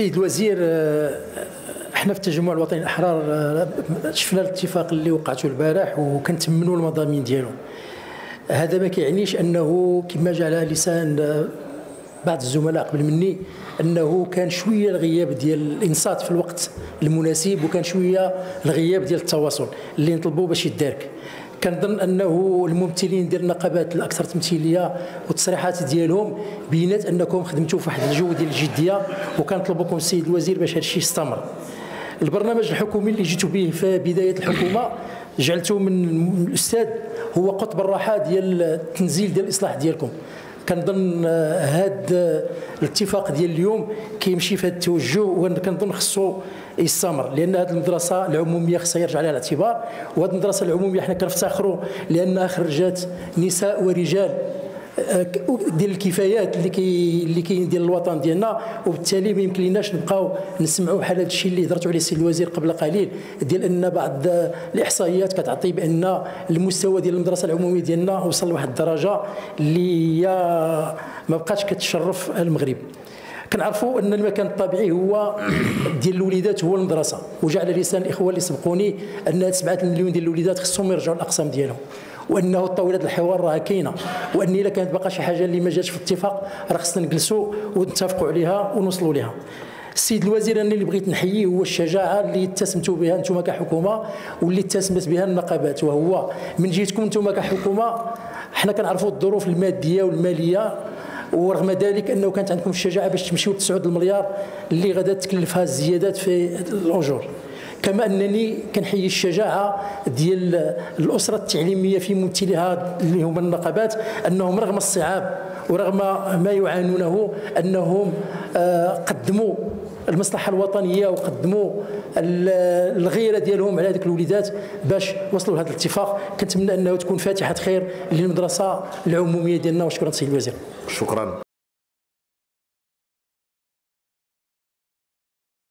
السيد الوزير، احنا في التجمع الوطني للأحرار شفنا الاتفاق اللي وقعته البارح وكنتمنوا المضامين ديالو. هذا ما كيعنيش انه كما جاء على لسان بعض الزملاء قبل مني انه كان شويه الغياب ديال الانصات في الوقت المناسب، وكان شويه الغياب ديال التواصل اللي نطلبوا باش يدارك. كنظن انه الممثلين ديال النقابات الاكثر تمثيليه والتصريحات ديالهم بينات انكم خدمتوا في واحد الجو ديال الجديه، وكنطلبوكم السيد الوزير باش هذا الشيء يستمر. البرنامج الحكومي اللي جيتوا به في بدايه الحكومه جعلته من الاستاذ هو قطب الراحه ديال التنزيل ديال الاصلاح ديالكم. كنظن هذا الاتفاق ديال اليوم كيمشي في هذا التوجه، وكنظن خصو يستمر، لان هذه المدرسه العموميه خصها يرجع عليها الاعتبار. وهذه المدرسه العموميه حنا كنفتخروا لانها خرجات نساء ورجال ديال الكفايات اللي كاين ديال الوطن ديالنا، وبالتالي ما يمكنلناش نبقاو نسمعوا بحال هذا الشيء اللي هضرتوا عليه السيد الوزير قبل قليل، ديال ان بعض الاحصائيات كتعطي بان المستوى ديال المدرسه العموميه ديالنا وصل لواحد الدرجه اللي هي ما بقاتش كتشرف المغرب. كنعرفوا ان المكان الطبيعي هو ديال الوليدات هو المدرسه، وجاء على لسان الاخوه اللي سبقوني ان 7 مليون ديال الوليدات خصهم يرجعوا الاقسام ديالهم، وانه طاولات الحوار راه كاينه، وان الا كانت باقا شي حاجه اللي ما جاتش في الاتفاق راه خصنا نجلسوا ونتفقوا عليها ونوصلوا لها. السيد الوزير اللي بغيت نحييه هو الشجاعه اللي اتسمتوا بها انتم كحكومه واللي اتسمت بها النقابات، وهو من جهتكم انتم كحكومه حنا كنعرفوا الظروف الماديه والماليه، ورغم ذلك انه كانت عندكم الشجاعه باش تمشيو لتسعود المليار اللي غادا تكلفها الزيادات في الاجور. كما انني كنحيي الشجاعه ديال الاسره التعليميه في ممثليها اللي هما النقابات، انهم رغم الصعاب ورغم ما يعانونه انهم قدموا المصلحه الوطنيه وقدموا الغيره ديالهم على هذوك الوليدات باش وصلوا لهذا الاتفاق. كنتمنى انه تكون فاتحه خير للمدرسه العموميه ديالنا، وشكرا سيدي الوزير. شكرا.